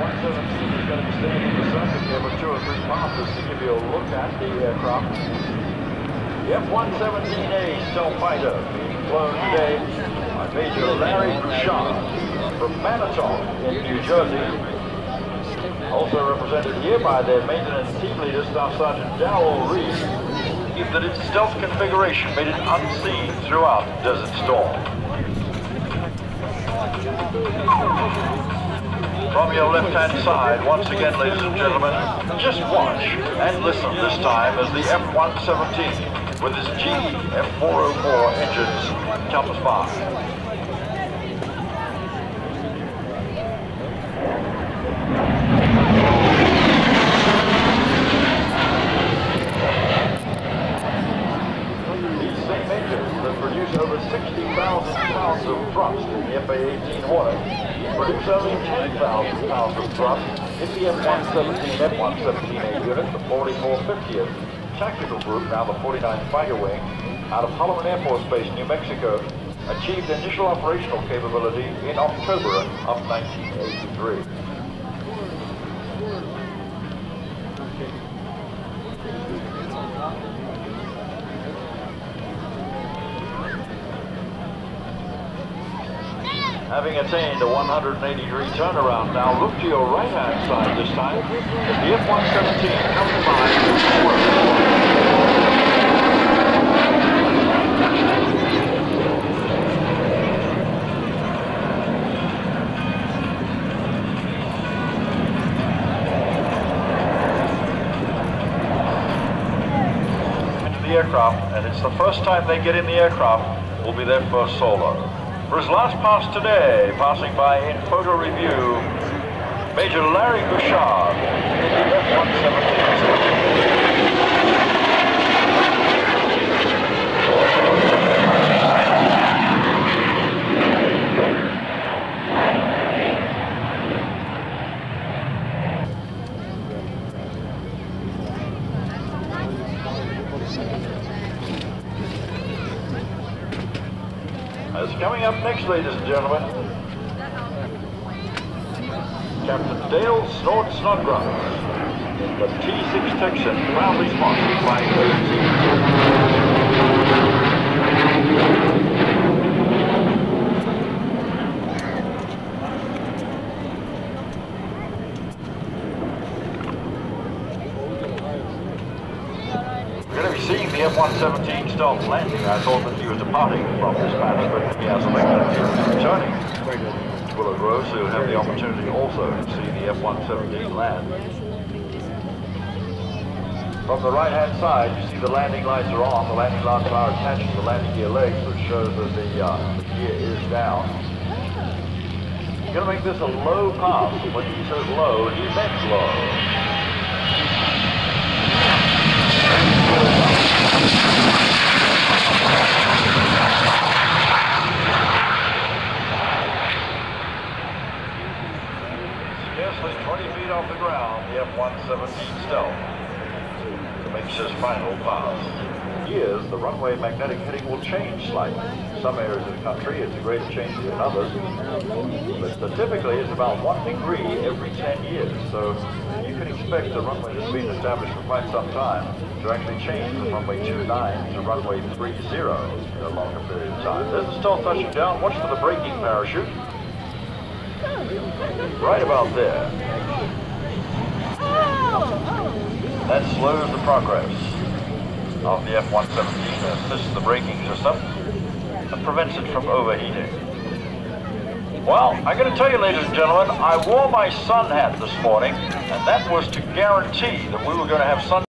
117 is going to be staying in the surface here for 2 or 3 months just to give you a look at the aircraft. The F-117A Starfighter being flown today by Major Larry Bouchard from Manitou in New Jersey. Also represented here by their maintenance team leader, Staff Sergeant Dowell Reese, that its stealth configuration made it unseen throughout Desert Storm. From your left-hand side, once again, ladies and gentlemen, just watch and listen this time as the F-117 with its GE F404 engines comes by. Over 60,000 pounds of thrust in the F-18 water, produce only 10,000 pounds of thrust in the F-117A unit, the 4450th tactical group, now the 49th Fighter Wing, out of Holloman Air Force Base, New Mexico, achieved initial operational capability in October of 1983. Having attained a 180-degree turnaround, now look to your right-hand side this time as the F-117 comes by to forward. Into the aircraft, and it's the first time they get in the aircraft, will be their first solo. For his last pass today, passing by in photo review, Major Larry Bouchard in the F-117. Coming up next, ladies and gentlemen, Captain Dale Snodgrass, the T-6 Texan, proudly sponsored by We're going to be seeing the F-117 stealth landing. I thought that he was departing from this matter, but he has elected to returning. Willow Grove, so you'll have the opportunity also to see the F-117 land. From the right-hand side, you see the landing lights are on. The landing lights are attached to the landing gear legs, which shows that the gear is down. You're going to make this a low pass. When he says low, he meant low. Scarcely 20 feet off the ground, the F-117 stealth makes his final pass. Years, the runway magnetic heading will change slightly. Some areas of the country, it's a greater change than others, but typically it's about 1 degree every 10 years. So you can expect the runway that's been established for quite some time to actually change from runway 29 to runway 30 in a longer period of time. There's the stall touching down. Watch for the braking parachute. Right about there. That slows the progress of the F-117, assists the braking system and prevents it from overheating. Well, I got to tell you, ladies and gentlemen, I wore my sun hat this morning, and that was to guarantee that we were going to have sun.